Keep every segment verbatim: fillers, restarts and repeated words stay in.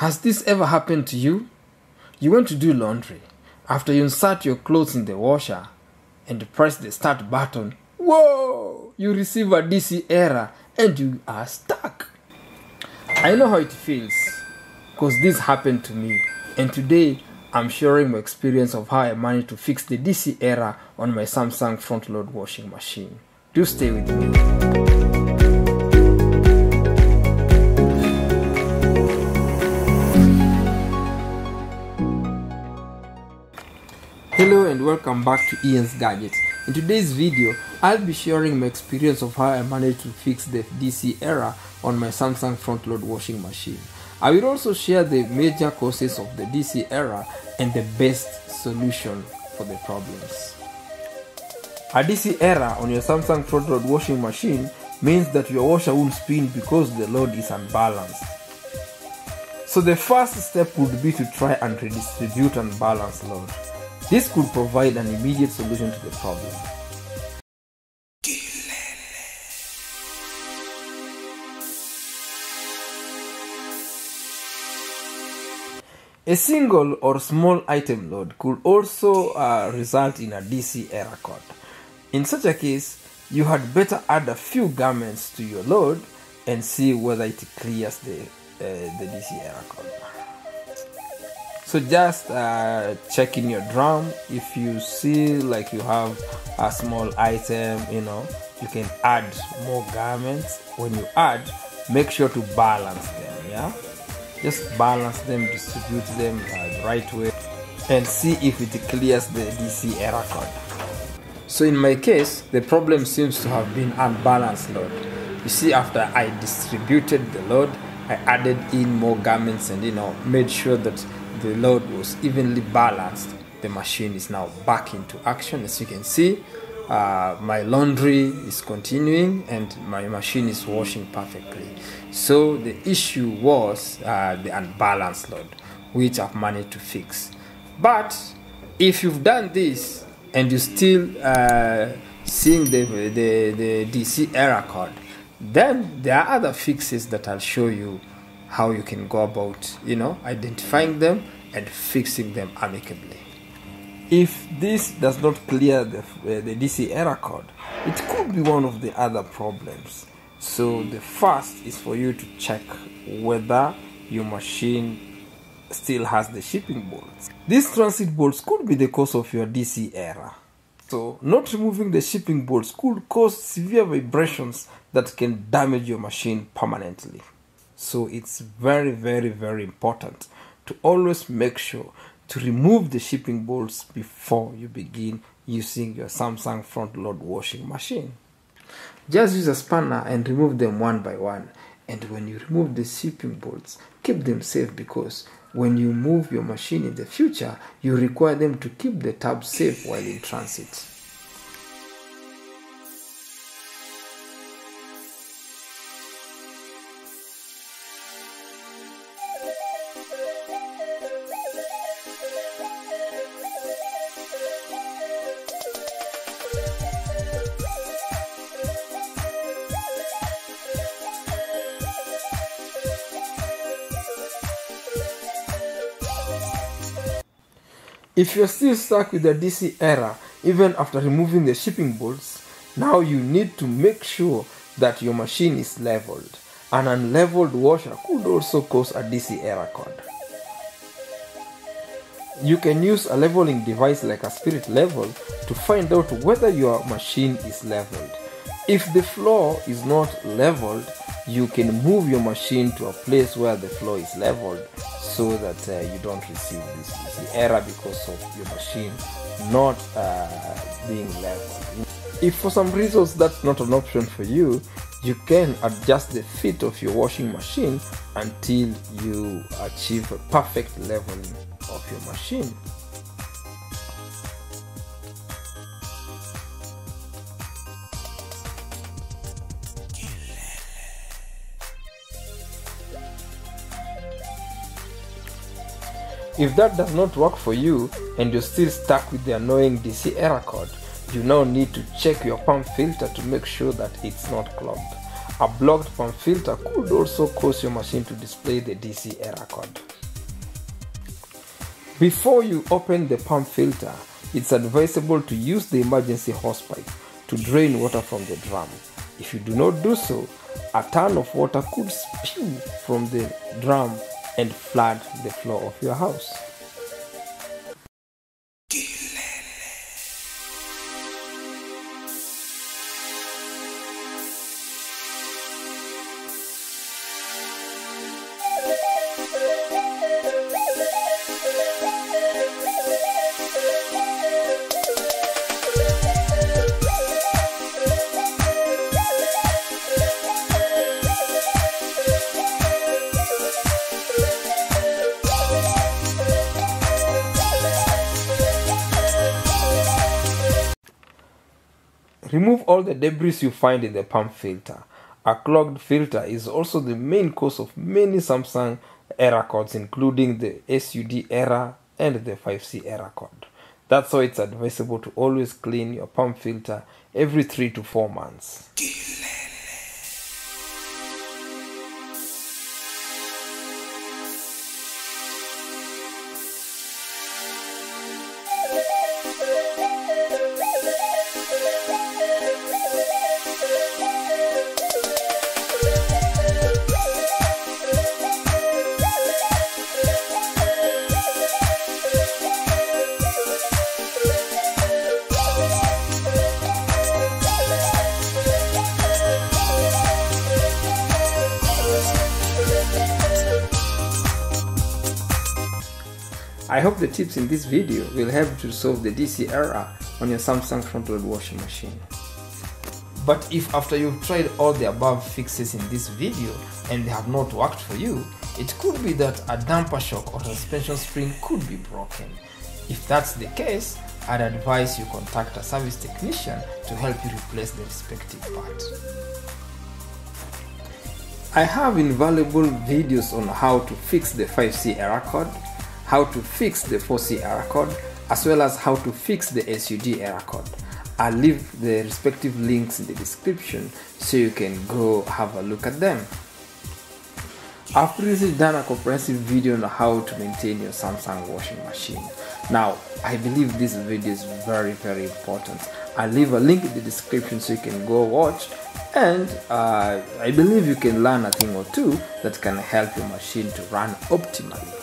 Has this ever happened to you? You went to do laundry. After you insert your clothes in the washer and press the start button, whoa! You receive a D C error and you are stuck. I know how it feels because this happened to me, and today I'm sharing my experience of how I managed to fix the D C error on my Samsung front load washing machine. Do stay with me. Hello and welcome back to Ian's Gadgets. In today's video, I'll be sharing my experience of how I managed to fix the D C error on my Samsung front load washing machine. I will also share the major causes of the D C error and the best solution for the problems. A D C error on your Samsung front load washing machine means that your washer will spin because the load is unbalanced. So the first step would be to try and redistribute unbalanced load. This could provide an immediate solution to the problem. A single or small item load could also uh, result in a D C error code. In such a case, you had better add a few garments to your load and see whether it clears the, uh, the D C error code. So just uh, check in your drum. If you see like you have a small item, you know, you can add more garments. When you add, make sure to balance them, yeah? Just balance them, distribute them uh, the right way, and see if it clears the D C error code. So in my case, the problem seems to have been unbalanced load. You see, after I distributed the load, I added in more garments and, you know, made sure that the load was evenly balanced. The machine is now back into action. As you can see, uh, my laundry is continuing and my machine is washing perfectly. So the issue was uh, the unbalanced load, which I've managed to fix. But if you've done this and you're still uh, seeing the, the, the D C error code, then there are other fixes that I'll show you how you can go about, you know, identifying them and fixing them amicably. If this does not clear the, uh, the D C error code, it could be one of the other problems. So the first is for you to check whether your machine still has the shipping bolts. These transit bolts could be the cause of your D C error. So not removing the shipping bolts could cause severe vibrations that can damage your machine permanently. So it's very, very, very important to always make sure to remove the shipping bolts before you begin using your Samsung front load washing machine. Just use a spanner and remove them one by one. And when you remove the shipping bolts, keep them safe, because when you move your machine in the future, you require them to keep the tab safe while in transit. If you're still stuck with the D C error, even after removing the shipping bolts, now you need to make sure that your machine is leveled. An unleveled washer could also cause a D C error code. You can use a leveling device like a spirit level to find out whether your machine is leveled. If the floor is not leveled, you can move your machine to a place where the floor is leveled, so that uh, you don't receive this D C error because of your machine not uh, being leveled. If for some reasons that's not an option for you, you can adjust the fit of your washing machine until you achieve a perfect leveling of your machine. If that does not work for you and you're still stuck with the annoying D C error code, you now need to check your pump filter to make sure that it's not clogged. are blocked from filter could also cause your machine to display the D C error code. Before you open the pump filter, it's advisable to use the emergency hosepipe to drain water from the drum. If you do not do so, a ton of water could spew from the drum and flood the floor of your house. Remove all the debris you find in the pump filter. A clogged filter is also the main cause of many Samsung error codes, including the S U D error and the five C error code. That's why it's advisable to always clean your pump filter every three to four months. I hope the tips in this video will help to solve the D C error on your Samsung front-load washing machine. But if after you've tried all the above fixes in this video and they have not worked for you, it could be that a damper shock or suspension spring could be broken. If that's the case, I'd advise you contact a service technician to help you replace the respective part. I have invaluable videos on how to fix the five C error code, how to fix the four C error code, as well as how to fix the S U D error code. I'll leave the respective links in the description so you can go have a look at them. I've previously done a comprehensive video on how to maintain your Samsung washing machine. Now, I believe this video is very, very important. I'll leave a link in the description so you can go watch, and uh, I believe you can learn a thing or two that can help your machine to run optimally.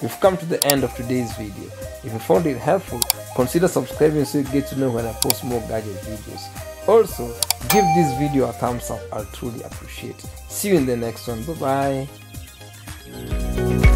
We've come to the end of today's video. If you found it helpful, consider subscribing so you get to know when I post more gadget videos. Also, give this video a thumbs up, I'll truly appreciate it. See you in the next one, bye bye.